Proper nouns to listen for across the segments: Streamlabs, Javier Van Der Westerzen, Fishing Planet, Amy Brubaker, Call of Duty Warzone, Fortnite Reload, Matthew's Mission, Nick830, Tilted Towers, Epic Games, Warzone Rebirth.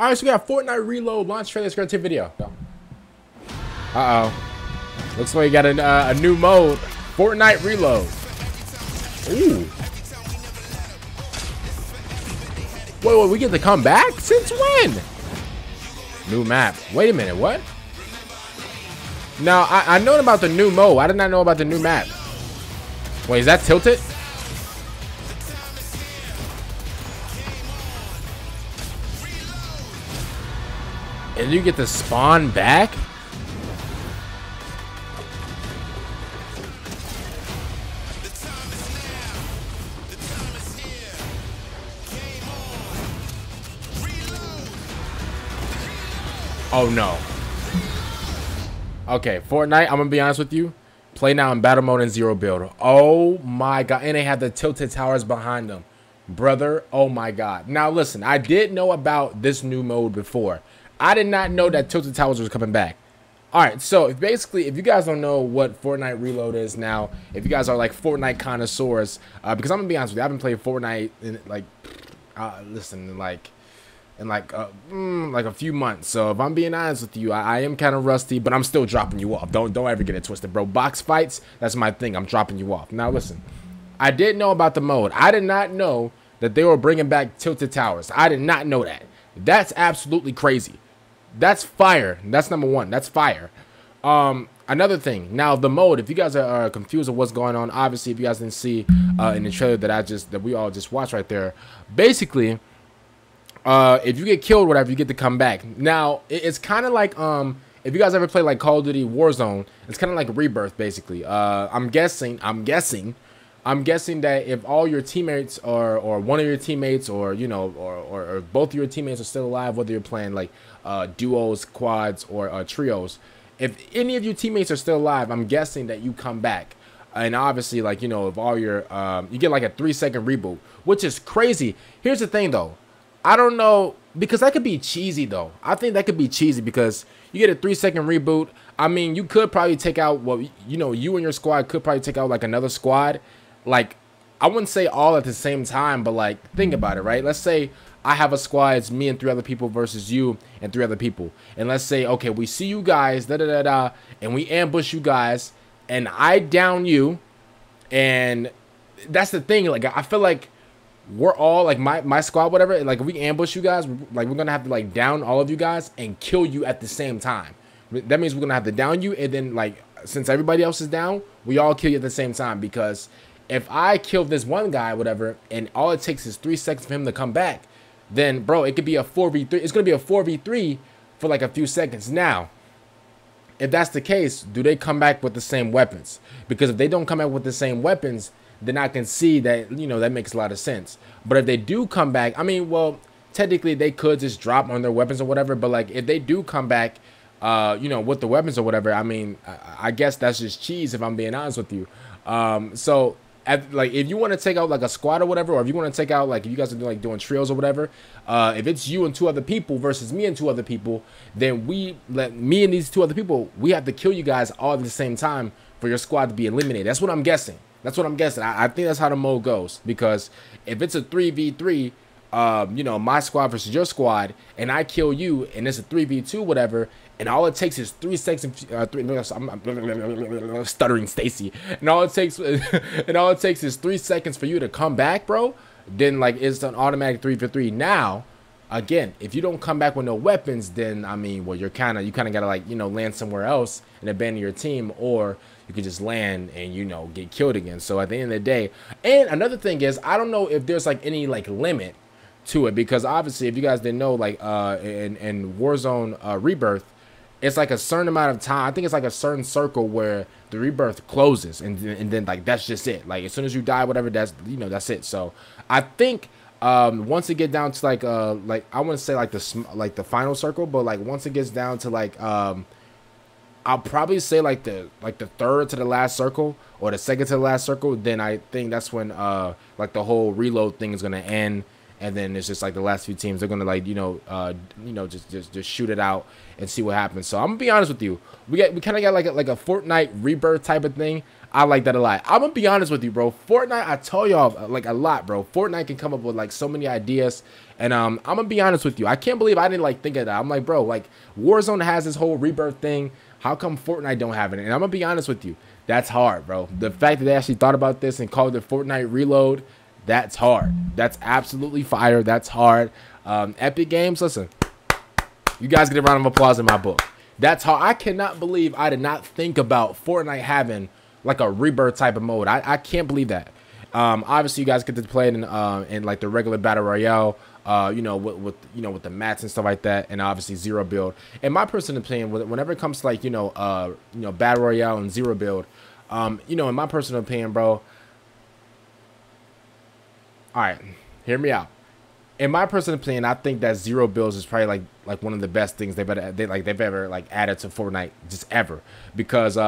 All right, so we got Fortnite Reload launch trailer. Let's go to the video. Uh-oh. Looks like we got a new mode. Fortnite Reload. Ooh. Wait, wait, we get to come back? Since when? New map. Wait a minute, what? Now, I know about the new mode. I did not know about the new map. Wait, is that Tilted? And you get to spawn back? Oh no. Okay, Fortnite, I'm gonna be honest with you. Play now in battle mode and zero build. Oh my god. And they had the Tilted Towers behind them. Brother, oh my god. Now listen, I did know about this new mode before. I did not know that Tilted Towers was coming back. Alright, so basically, if you guys don't know what Fortnite Reload is now, if you guys are like Fortnite connoisseurs, because I'm gonna be honest with you, I've been playing Fortnite in like, like a few months. So if I'm being honest with you, I am kind of rusty, but I'm still dropping you off. Don't ever get it twisted, bro. Box fights, that's my thing. I'm dropping you off. Now listen, I did know about the mode. I did not know that they were bringing back Tilted Towers. I did not know that. That's absolutely crazy. That's fire. That's number one. That's fire. Another thing. Now the mode. If you guys are confused of what's going on, obviously if you guys didn't see in the trailer that we all just watched right there, basically, if you get killed, whatever, you get to come back. Now it's kind of like if you guys ever play like Call of Duty Warzone, it's kind of like Rebirth basically. I'm guessing that if all your teammates are, or one of your teammates, or you know, or both of your teammates are still alive, whether you're playing like duos, quads, or trios, if any of your teammates are still alive, I'm guessing that you come back. And obviously, like, you know, if all your you get like a 3-second reboot, which is crazy. Here's the thing though, I don't know, because that could be cheesy though. I think that could be cheesy because you get a 3-second reboot. I mean, you could probably take out, well, you know, you and your squad could probably take out like another squad. Like, I wouldn't say all at the same time, but like, think about it, right? Let's say I have a squad, it's me and 3 other people versus you and 3 other people. And let's say, okay, we see you guys, and we ambush you guys, and I down you. And that's the thing, like, I feel like we're all, like, my squad, whatever, like, if we ambush you guys, like, we're gonna have to, like, down all of you guys and kill you at the same time. That means we're gonna have to down you, and then, like, since everybody else is down, we all kill you at the same time, because if I kill this one guy, whatever, and all it takes is 3 seconds for him to come back, then, bro, it could be a 4v3. It's going to be a 4v3 for, like, a few seconds. Now, if that's the case, do they come back with the same weapons? Because if they don't come back with the same weapons, then I can see that, you know, that makes a lot of sense. But if they do come back, I mean, well, technically they could just drop on their weapons or whatever. But, like, if they do come back, you know, with the weapons or whatever, I mean, I guess that's just cheese if I'm being honest with you. So, like, if you want to take out like a squad or whatever, or if you want to take out, like, if you guys are like doing trios or whatever, if it's you and 2 other people versus me and 2 other people, then me and these 2 other people, we have to kill you guys all at the same time for your squad to be eliminated. That's what I'm guessing. That's what I'm guessing. I think that's how the mode goes, because if it's a 3v3, you know, my squad versus your squad, and I kill you, and it's a 3v2, whatever, and all it takes is 3 seconds. I'm stuttering, Stacy. And all it takes, is 3 seconds for you to come back, bro. Then, like, it's an automatic 3v3. Now, again, if you don't come back with no weapons, then I mean, well, you kind of gotta, like, you know, land somewhere else and abandon your team, or you could just land and, you know, get killed again. So at the end of the day, and another thing is, I don't know if there's like any like limit to it, because obviously, if you guys didn't know, like in Warzone Rebirth, it's like a certain amount of time. I think it's like a certain circle where the rebirth closes, and then, like, that's just it. Like, as soon as you die, whatever, that's, you know, that's it. So I think once it get down to like I wouldn't say like the final circle, but like once it gets down to like I'll probably say like the third to the last circle, or the second to the last circle, then I think that's when like the whole reload thing is gonna end. And then it's just like the last few teams, they're gonna, like, you know, just shoot it out and see what happens. So I'm gonna be honest with you, we kind of got like a Fortnite Rebirth type of thing. I like that a lot. I'm gonna be honest with you, bro. Fortnite, I tell y'all like a lot, bro. Fortnite can come up with like so many ideas, and I'm gonna be honest with you. I can't believe I didn't like think of that. I'm like, bro, like Warzone has this whole rebirth thing. How come Fortnite don't have it? And I'm gonna be honest with you, that's hard, bro. The fact that they actually thought about this and called it Fortnite Reload, that's hard. That's absolutely fire. That's hard. Epic Games, listen, you guys get a round of applause in my book. That's how I cannot believe I did not think about Fortnite having like a rebirth type of mode. I can't believe that. Obviously, you guys get to play it in like the regular battle royale, you know, with the mats and stuff like that, and obviously zero build. And my personal opinion, whenever it comes to like you know, battle royale and zero build, you know, in my personal opinion, bro. All right, hear me out. In my personal opinion, I think that zero builds is probably like one of the best things they've ever like added to Fortnite just ever, because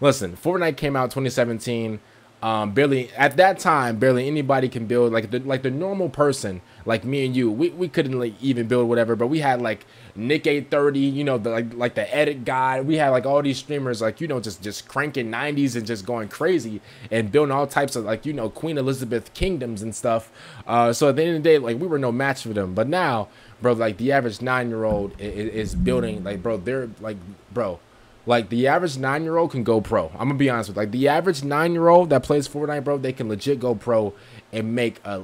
listen, Fortnite came out 2017. Barely at that time, barely anybody can build like the normal person like me and you. We couldn't like even build whatever, but we had like Nick830, you know, like the edit guy. We had like all these streamers like, you know, just cranking 90s and just going crazy and building all types of like, you know, Queen Elizabeth kingdoms and stuff. So at the end of the day, like we were no match for them. But now, bro, like the average 9-year-old is building like, bro, they're like, bro. Like, the average 9-year-old can go pro. I'm going to be honest with you. Like, the average 9-year-old that plays Fortnite, bro, they can legit go pro and make, a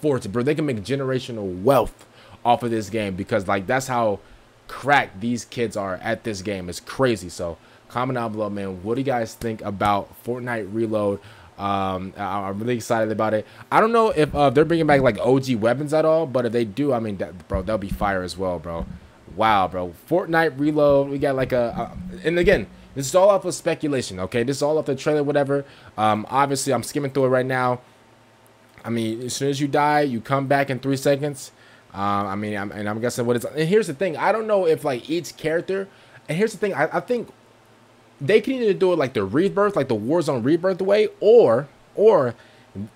fortune. Bro, they can make generational wealth off of this game because, like, that's how cracked these kids are at this game. It's crazy. So, comment down below, man. What do you guys think about Fortnite Reload? I'm really excited about it. I don't know if they're bringing back, like, OG weapons at all, but if they do, I mean, that, bro, that'll be fire as well, bro. Wow, bro. Fortnite Reload. We got like and again, this is all off of speculation, okay? This is all off the trailer, whatever. Obviously, I'm skimming through it right now. I mean, as soon as you die, you come back in 3 seconds. I mean, I'm guessing what it's... And here's the thing. I don't know if like each character... And here's the thing. I think they can either do it like the rebirth, like the Warzone Rebirth way, or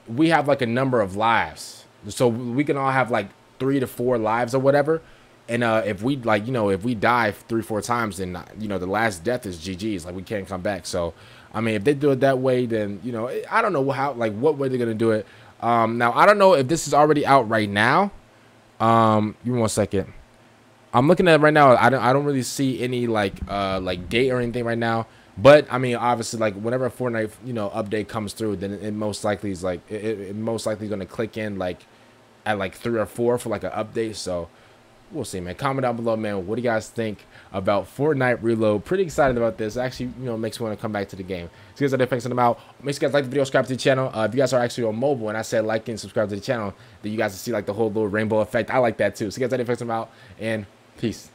we have like a number of lives. So we can all have like 3 to 4 lives or whatever. And if we like, you know, if we die 3 or 4 times, then, you know, the last death is GG's. Like, we can't come back. So, I mean, if they do it that way, then, you know, I don't know how, like, what way they're going to do it. Now, I don't know if this is already out right now. Give me one second. I'm looking at it right now. I don't really see any, like date or anything right now. But, I mean, obviously, like, whenever a Fortnite, you know, update comes through, then it most likely is, like, it most likely going to click in, like, at, like, 3 or 4 for, like, an update. So... we'll see, man. Comment down below, man. What do you guys think about Fortnite Reload? Pretty excited about this. Actually, you know, makes me want to come back to the game. So, guys, thanks for them out. Make sure you guys like the video, subscribe to the channel. If you guys are actually on mobile, and I said like and subscribe to the channel, then you guys will see like the whole little rainbow effect. I like that too. So, guys, thanks for them out, and peace.